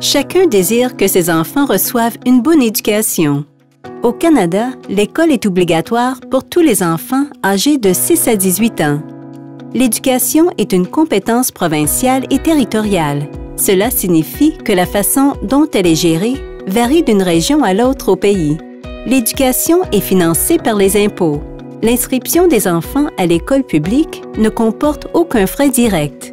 Chacun désire que ses enfants reçoivent une bonne éducation. Au Canada, l'école est obligatoire pour tous les enfants âgés de 6 à 18 ans. L'éducation est une compétence provinciale et territoriale. Cela signifie que la façon dont elle est gérée varie d'une région à l'autre au pays. L'éducation est financée par les impôts. L'inscription des enfants à l'école publique ne comporte aucun frais direct.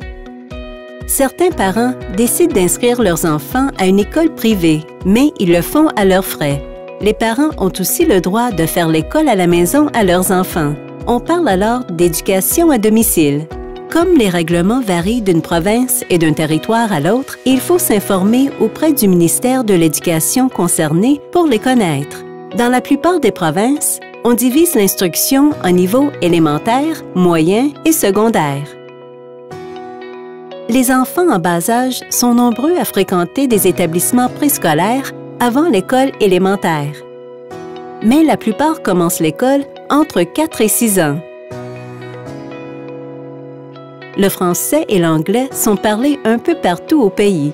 Certains parents décident d'inscrire leurs enfants à une école privée, mais ils le font à leurs frais. Les parents ont aussi le droit de faire l'école à la maison à leurs enfants. On parle alors d'éducation à domicile. Comme les règlements varient d'une province et d'un territoire à l'autre, il faut s'informer auprès du ministère de l'Éducation concerné pour les connaître. Dans la plupart des provinces, on divise l'instruction en niveaux élémentaire, moyen et secondaire. Les enfants en bas âge sont nombreux à fréquenter des établissements préscolaires avant l'école élémentaire. Mais la plupart commencent l'école entre 4 et 6 ans. Le français et l'anglais sont parlés un peu partout au pays.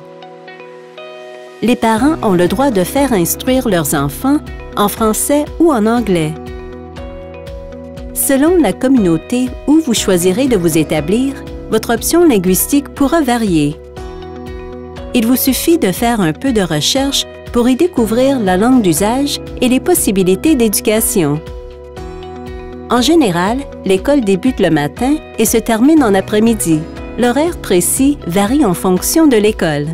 Les parents ont le droit de faire instruire leurs enfants en français ou en anglais. Selon la communauté où vous choisirez de vous établir, votre option linguistique pourra varier. Il vous suffit de faire un peu de recherche pour y découvrir la langue d'usage et les possibilités d'éducation. En général, l'école débute le matin et se termine en après-midi. L'horaire précis varie en fonction de l'école.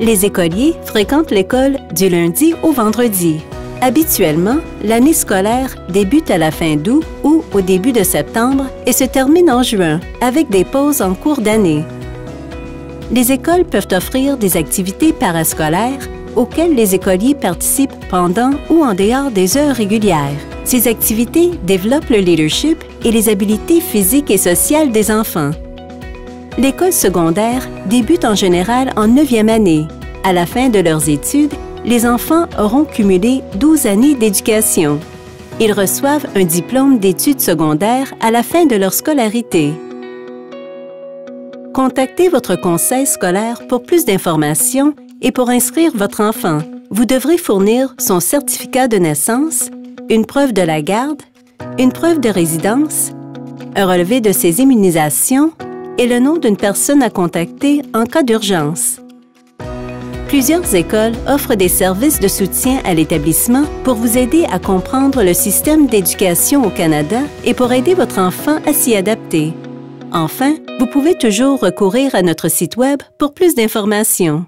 Les écoliers fréquentent l'école du lundi au vendredi. Habituellement, l'année scolaire débute à la fin d'août ou au début de septembre et se termine en juin, avec des pauses en cours d'année. Les écoles peuvent offrir des activités parascolaires auxquelles les écoliers participent pendant ou en dehors des heures régulières. Ces activités développent le leadership et les habiletés physiques et sociales des enfants. L'école secondaire débute en général en 9e année. À la fin de leurs études, les enfants auront cumulé 12 années d'éducation. Ils reçoivent un diplôme d'études secondaires à la fin de leur scolarité. Contactez votre conseil scolaire pour plus d'informations et pour inscrire votre enfant. Vous devrez fournir son certificat de naissance, une preuve de la garde, une preuve de résidence, un relevé de ses immunisations et le nom d'une personne à contacter en cas d'urgence. Plusieurs écoles offrent des services de soutien à l'établissement pour vous aider à comprendre le système d'éducation au Canada et pour aider votre enfant à s'y adapter. Enfin, vous pouvez toujours recourir à notre site Web pour plus d'informations.